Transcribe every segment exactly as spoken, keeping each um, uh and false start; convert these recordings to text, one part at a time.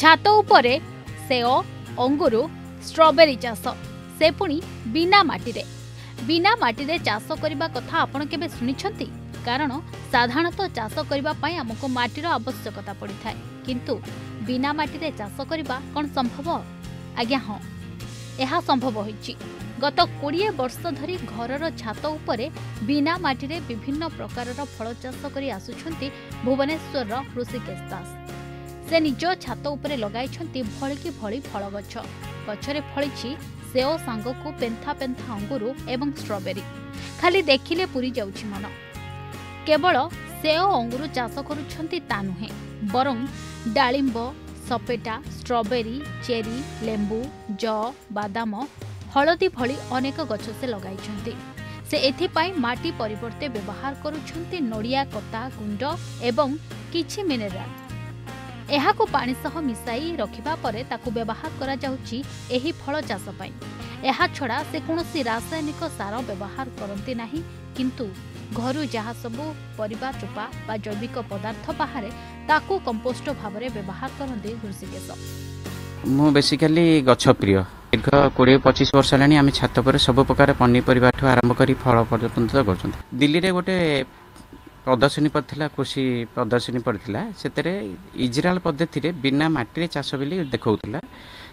छात उपरे सेओ अंगूर स्ट्रॉबेरी चाष से पुणी बिना माटी बिना माटी चाष करने कथा आपण केबे सुनिछंती? कारण साधारणतः चाष करने आमको माटीर आवश्यकता पड़ी थाए किंतु बिना माटी चाष करने कौन संभव? आज्ञा हाँ, यह संभव होइछि। गत बीस वर्ष धरी घरर छात उपरे बिना माटी विभिन्न प्रकार फल चाष करि आसुछंती भुवनेश्वर ऋषिकेश दास। से निज छात उपरे लगाइछंती भळकी भळी फल गछ। गछरे फळिछि सेओ सांगको पेंथा पेंथा अंगूर एवं स्ट्रॉबेरी। खाली देखिले पूरी जाउछि मन। केवल सेओ अंगूर चाष करुछंती ता नुहे बरं डालिंब, सपेटा, स्ट्रॉबेरी, चेरी, लेंबू, जौ, बादाम, हलदी भली अनेक गछ से लगाइछंती। से एथिपाई माटी परिवर्ते व्यवहार करुछंती नड़िया कता गुंड एवं किछि मिनेराल। एहाको पानी सह मिसाई रखिबा परे ताकू व्यवहार करा जाउछि एही फल चाष पाई। एहा छड़ा से कोनोसी रासायनिक सार व्यवहार करंती नाही किंतु घरु जहाँ सबू परिबा चोपा बा जैविक पदार्थ बाहर ताकू कंपोस्ट भाव में व्यवहार करते ऋषिकेश। मु बेसिकाली गछ प्रिय। दीर्घ कोड़े पचीस वर्ष है छात पर सब प्रकार पनीपरिया आरंभ कर फल पर्यटन कर। दिल्ली में गोटे प्रदर्शनी पड़ा कृषि प्रदर्शनी पड़ा से इजरायल पद्धति रे बिना मट्टी चाष भी देखा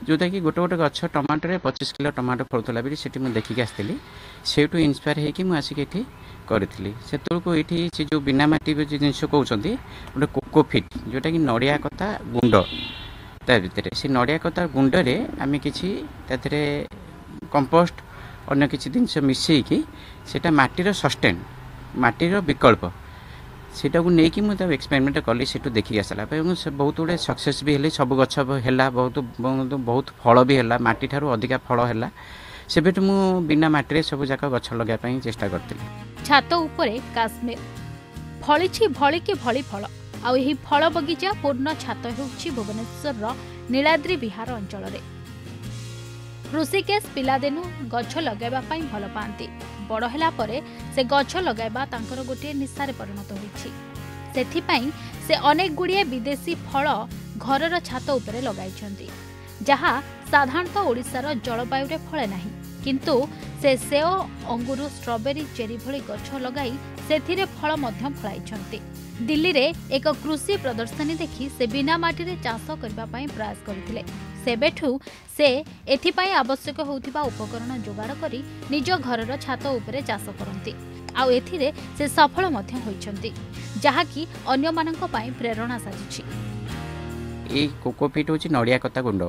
जोटा कि गोटे गोटे गछ टमाटर पचीस किलो टमाटर फलूला भी मुझे देखिकी आसती से इन्स्पायर होसिक करी से जो बिना मट्टी जिनस कहते गोटे कोकोफिट जोटा कि नड़िया कता गुंड ता भितर से नड़िया कता गुंड रे आम किसी कंपोस्ट अगर किसी जिनस मिसईकि से मट्टी सस्टेन मट्टीर विकल्प सेटा को लेकिन मुझे एक्सपेरिमेंट कली से देखिक आसला बहुत गुड़े सक्सेस भी है। सब गछ है बहुत बहुत फल भी है मट्टी ठारू अधिका फल है से बिना मट्टी सब जाक गछ लगाई चेष्टा करी। छात उपरे काश्मीर फलिछि भली के भली फल आउ एही फल बगीचा पूर्ण छात होछि भुवनेश्वर नीलाद्रि विहार अंचल रे। ऋषिकेश पिलादेनु गछ लगाइबा पई भल पांती। बड़ होला परे से गछ लगाइबा तांकर गोटे निशारे परिणत होइछि। सेथिपई से अनेक गुड़िए विदेशी फल घरर छात उपरे लगाइछंती जहा साधारणतः ओडिशार जलवायु रे फळे नाही किंतु से सेओ अंगूर स्ट्रॉबेरी चेरी भली गछ लगाई सेथिरे फल मध्यम फळाइछंती। दिल्ली रे एक कृषि प्रदर्शनी देखि से बिना माटी रे चाष करबा पई प्रयास करथिले। सेबेठू से एथिपाई आवश्यक होउथिबा उपकरण जोगाड़ करी निज घरर छात उपरे चाष करंती आउ एथिरे से सफल मध्य होइछंती जहा कि अन्य माननक पई प्रेरणा साजिछि। ए कोकोपीट होछि नड़िया कता गुंड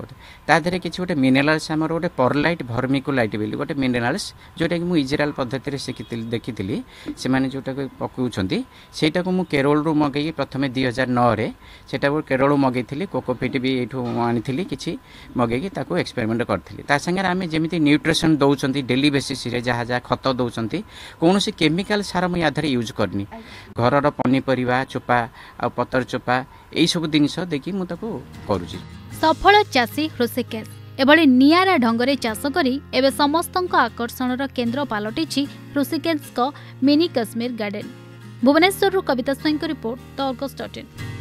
ता धरे किछि गोटे मिनेराल्स हमर गोटे पर्लाइट भर्मिकुलाइट बिल गोटे मिनेराल्स जोटा कि मु इजरायल पद्धति रे सिखितिल देखितिली से माने जोटा को पकउछंती सेटा को मु केरल रो मगेई प्रथमे दो हज़ार नौ रे सेटा को केरल रो मगेइथिली। कोकोपीट भी एठो आनिथिली किछि मगेई ताको एक्सपेरिमेंट करथिली। ता संगे आमे जेमिति न्यूट्रिशन दउछंती डेली बेसिस रे जहा जा खत दउछंती कोनोसी केमिकल सार मु आधार यूज करनी घरर पनीपरिया चोपा आ पतर चोपा एई सब जिनिस देखि मु ताको करूची। सफल चाषी ऋषिकेश एभली नियारा ढंगरे चाष करी एबे समस्तक आकर्षण रो केंद्र पालटिछि ऋषिकेश को मिनी कश्मीर गार्डन। भुवनेश्वर रो कविता स्वयं को रिपोर्ट द ऑगस्ट अठारह।